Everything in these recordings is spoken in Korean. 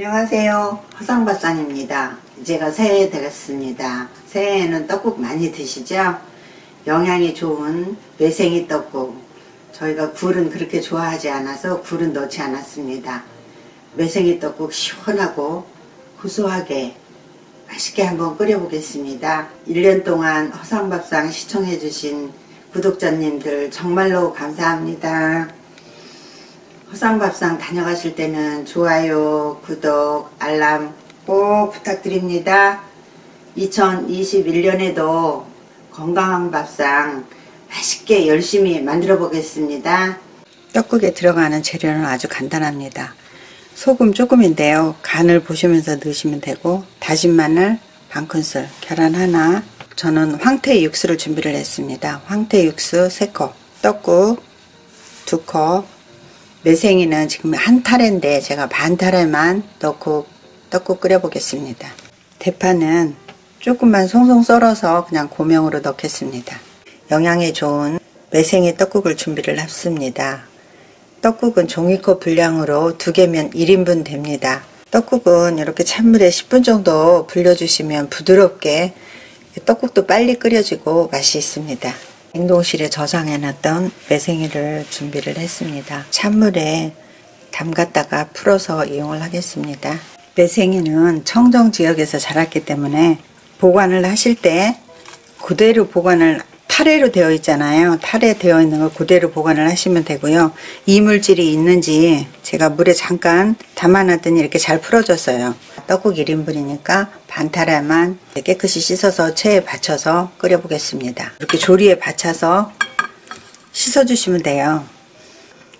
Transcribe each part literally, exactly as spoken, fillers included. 안녕하세요. 허상밥상입니다. 이제가 새해 되었습니다. 새해에는 떡국 많이 드시죠? 영양이 좋은 매생이 떡국. 저희가 굴은 그렇게 좋아하지 않아서 굴은 넣지 않았습니다. 매생이 떡국 시원하고 고소하게 맛있게 한번 끓여보겠습니다. 일 년 동안 허상밥상 시청해주신 구독자님들 정말로 감사합니다. 허상밥상 다녀가실 때는 좋아요, 구독, 알람 꼭 부탁드립니다. 이천이십일 년에도 건강한 밥상 맛있게 열심히 만들어 보겠습니다. 떡국에 들어가는 재료는 아주 간단합니다. 소금 조금인데요. 간을 보시면서 넣으시면 되고, 다진 마늘 반 큰술, 계란 하나, 저는 황태 육수를 준비를 했습니다. 황태 육수 세 컵, 떡국 두 컵, 매생이는 지금 한 타래인데 제가 반 타래만 넣고 떡국 끓여 보겠습니다. 대파는 조금만 송송 썰어서 그냥 고명으로 넣겠습니다. 영양에 좋은 매생이 떡국을 준비를 했습니다. 떡국은 종이컵 분량으로 두 개면 일 인분 됩니다. 떡국은 이렇게 찬물에 십 분 정도 불려주시면 부드럽게 떡국도 빨리 끓여지고 맛이 있습니다. 냉동실에 저장해놨던 매생이를 준비를 했습니다. 찬물에 담갔다가 풀어서 이용을 하겠습니다. 매생이는 청정 지역에서 자랐기 때문에 보관을 하실 때 그대로 보관을, 타래로 되어 있잖아요. 타래 되어 있는 걸 그대로 보관을 하시면 되고요. 이물질이 있는지 제가 물에 잠깐 담아놨더니 이렇게 잘 풀어졌어요. 떡국 일 인분이니까 반 타래만 깨끗이 씻어서 체에 받쳐서 끓여 보겠습니다. 이렇게 조리에 받쳐서 씻어 주시면 돼요.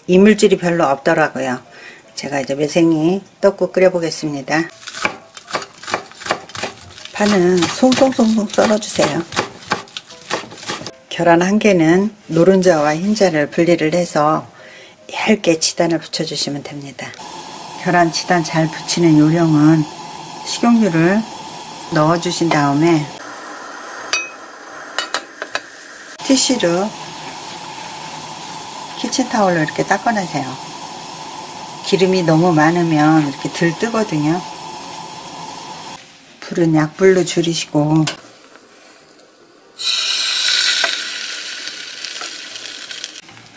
이물질이 별로 없더라고요. 제가 이제 매생이 떡국 끓여 보겠습니다. 파는 송송송송 썰어 주세요. 계란 한 개는 노른자와 흰자를 분리를 해서 얇게 지단을 붙여주시면 됩니다. 계란 지단 잘 붙이는 요령은 식용유를 넣어주신 다음에 티슈로 키친타올로 이렇게 닦아내세요. 기름이 너무 많으면 이렇게 들뜨거든요. 불은 약불로 줄이시고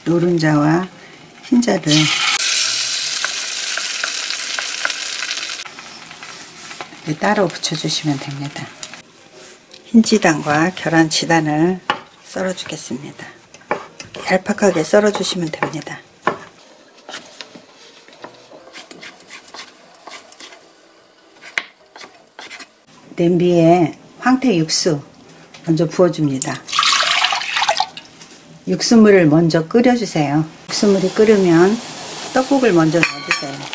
노른자와 흰자를 따로 붙여주시면 됩니다. 흰지단과 계란 지단을 썰어주겠습니다. 얄팍하게 썰어주시면 됩니다. 냄비에 황태 육수 먼저 부어줍니다. 육수물을 먼저 끓여주세요. 육수물이 끓으면 떡국을 먼저 넣어주세요.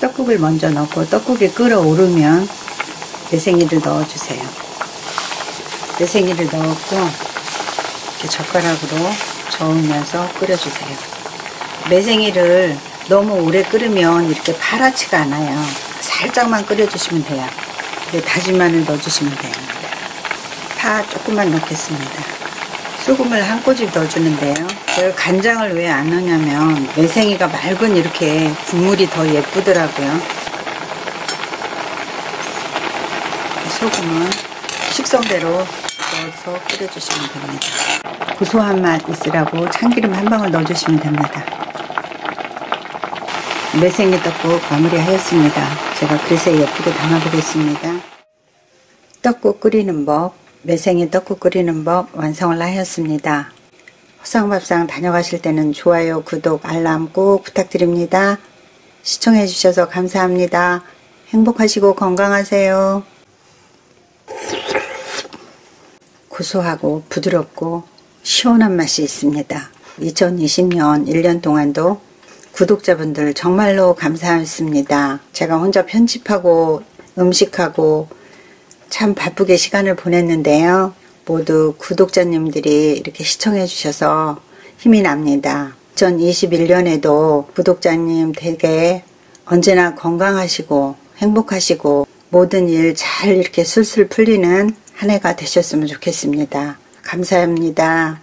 떡국을 먼저 넣고 떡국이 끓어오르면 매생이를 넣어주세요. 매생이를 넣었고 이렇게 젓가락으로 저으면서 끓여주세요. 매생이를 너무 오래 끓으면 이렇게 파랗지가 않아요. 살짝만 끓여주시면 돼요. 다진 마늘 넣어주시면 돼요. 파 조금만 넣겠습니다. 소금을 한 꼬집 넣어주는데요. 제가 간장을 왜 안 넣냐면 매생이가 맑은 이렇게 국물이 더 예쁘더라고요. 소금은 식성대로 넣어서 끓여주시면 됩니다. 고소한 맛 있으라고 참기름 한 방울 넣어주시면 됩니다. 매생이 떡국 마무리하였습니다. 제가 그릇에 예쁘게 담아보겠습니다. 떡국 끓이는 법, 매생이 떡국 끓이는 법 완성을 하였습니다. 허상밥상 다녀가실 때는 좋아요, 구독, 알람 꼭 부탁드립니다. 시청해 주셔서 감사합니다. 행복하시고 건강하세요. 고소하고 부드럽고 시원한 맛이 있습니다. 이천이십 년 일 년 동안도 구독자분들 정말로 감사했습니다. 제가 혼자 편집하고 음식하고 참 바쁘게 시간을 보냈는데요. 모두 구독자님들이 이렇게 시청해 주셔서 힘이 납니다. 이천이십일 년에도 구독자님 댁에 언제나 건강하시고 행복하시고 모든 일 잘 이렇게 술술 풀리는 한 해가 되셨으면 좋겠습니다. 감사합니다.